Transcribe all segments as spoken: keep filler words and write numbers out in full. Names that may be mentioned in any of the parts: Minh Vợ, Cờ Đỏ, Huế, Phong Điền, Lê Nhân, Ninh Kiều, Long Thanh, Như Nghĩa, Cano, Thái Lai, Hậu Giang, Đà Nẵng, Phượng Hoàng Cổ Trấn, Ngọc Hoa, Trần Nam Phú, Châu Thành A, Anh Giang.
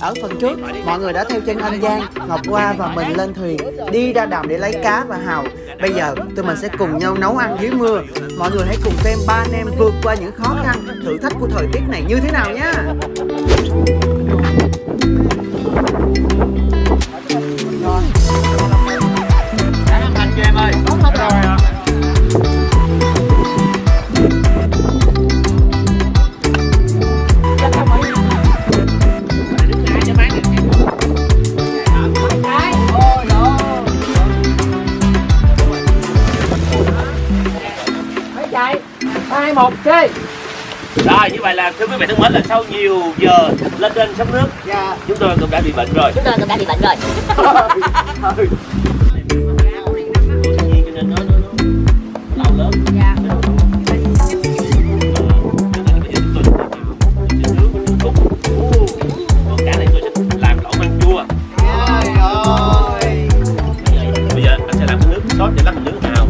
Ở phần trước, mọi người đã theo chân anh Giang, Ngọc Hoa và mình lên thuyền đi ra đầm để lấy cá và hàu. Bây giờ tụi mình sẽ cùng nhau nấu ăn dưới mưa. Mọi người hãy cùng xem ba anh em vượt qua những khó khăn, thử thách của thời tiết này như thế nào nhé. Một chơi. Rồi, như vậy là thưa quý vị thân mến, là sau nhiều giờ lên trên sóng nước, yeah. chúng tôi cũng đã bị bệnh rồi. Chúng tôi cũng đã bị bệnh rồi. Bây giờ anh sẽ làm cái nước sốt để lắc nước nào.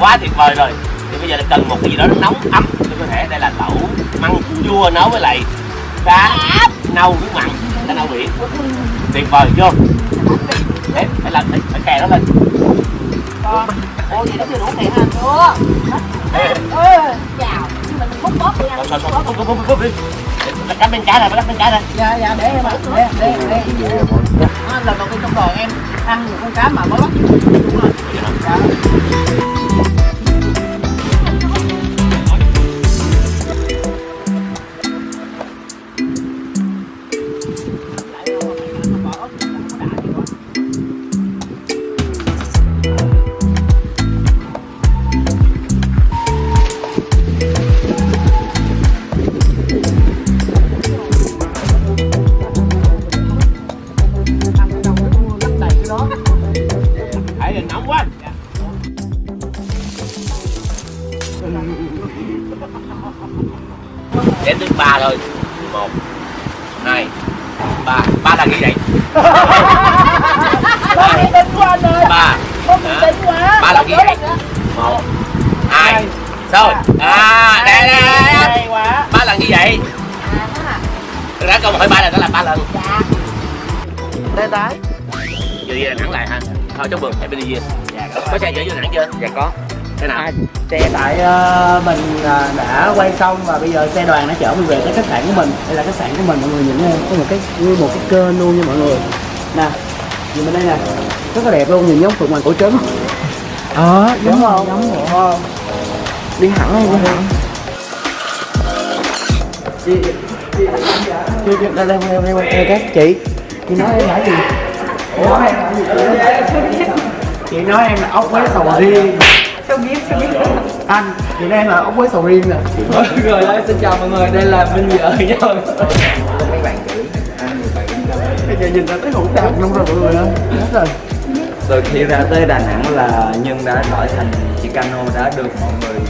Quá tuyệt vời rồi, thì bây giờ là cần một cái gì đó nóng ấm cho cơ thể. Đây là lẩu măng chua nấu với lại cá nâu nước mặn, cá nâu biển tuyệt vời. Vô đấy, phải làm phải, phải kè nó lên. Ôi gì nó chưa đủ kè hả? Chưa. Ơ chào, mình bóp bóp đi anh. Bóp bóp bóp bóp bóp đi. Cắm bên trái này, cắm bên trái này. Dạ dạ để em ạ. Để để để. Nó lần đầu tiên trong đời em ăn một con cá mà mới bắt. Đúng rồi. Dạ. ba là nghĩ vậy. Ba nghĩ tính của anh ơi. Ba. Ba là nghĩ vậy. Một, hai, rồi. À, đây đây. Ba lần như vậy. Rá câu hỏi ba lần đó là ba lần. Dạ. Tê tái. Vừa đi Đà Nẵng lại hả? Thôi trong vườn chạy bên đi. Dạ. Có xe chở vô Đà Nẵng chưa? Dạ có. Thế nào? Xe tại uh, mình đã quay xong và bây giờ xe đoàn đã chở mình về cái khách sạn của mình. Đây là khách sạn của mình, mọi người nhìn nha. Có một cái một cái kênh luôn nha mọi người. Nè, nhìn bên đây nè, rất là đẹp luôn, nhìn giống Phượng Hoàng Cổ Trấn. Ờ, đúng không? Giống vậy không? Đi hẳn đi, đi hẳn. Chị, chị, chị, chị, đây đây đây đây các chị. Chị nói em hả chị? Ủa em hả chị? Chị nói em là ốc với sầu riêng. Sao biết, sao biết anh, chị nói em là ốc với sầu riêng nè. Mọi người ơi, xin chào mọi người, đây là Minh Vợ nha mọi người. Mấy bạn chữ, anh người bạn bây giờ nhìn ra tới hũ tạc luôn rồi mọi người ơi. Hết rồi. Từ khi ra tới Đà Nẵng là Nhân đã đổi thành chị Cano, đã được mọi người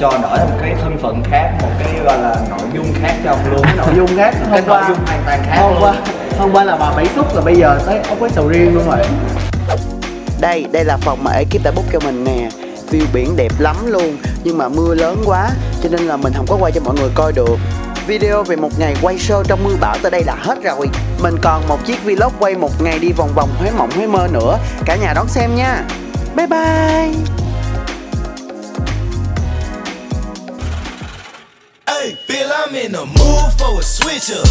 cho đổi một cái thân phận khác, một cái gọi là nội dung khác trong luôn. Nội dung khác, cái nội dung hoàn toàn khác luôn. Hôm qua là bà Mỹ Xúc rồi bây giờ tới ốc với sầu riêng luôn rồi. Đây, đây là phòng mà ekip đã book cho mình nè. View biển đẹp lắm luôn, nhưng mà mưa lớn quá cho nên là mình không có quay cho mọi người coi được. Video về một ngày quay show trong mưa bão tới đây là hết rồi. Mình còn một chiếc vlog quay một ngày đi vòng vòng Huế mộng Huế mơ nữa. Cả nhà đón xem nha. Bye bye. Hey, Bill, I'm in the mood for a switch up.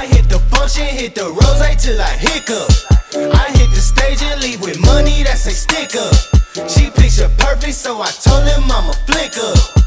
I hit the function, hit the rose right till I hiccup. I hit the stage and leave with money that's a sticker. She picture perfect so I told him I'm a flicker.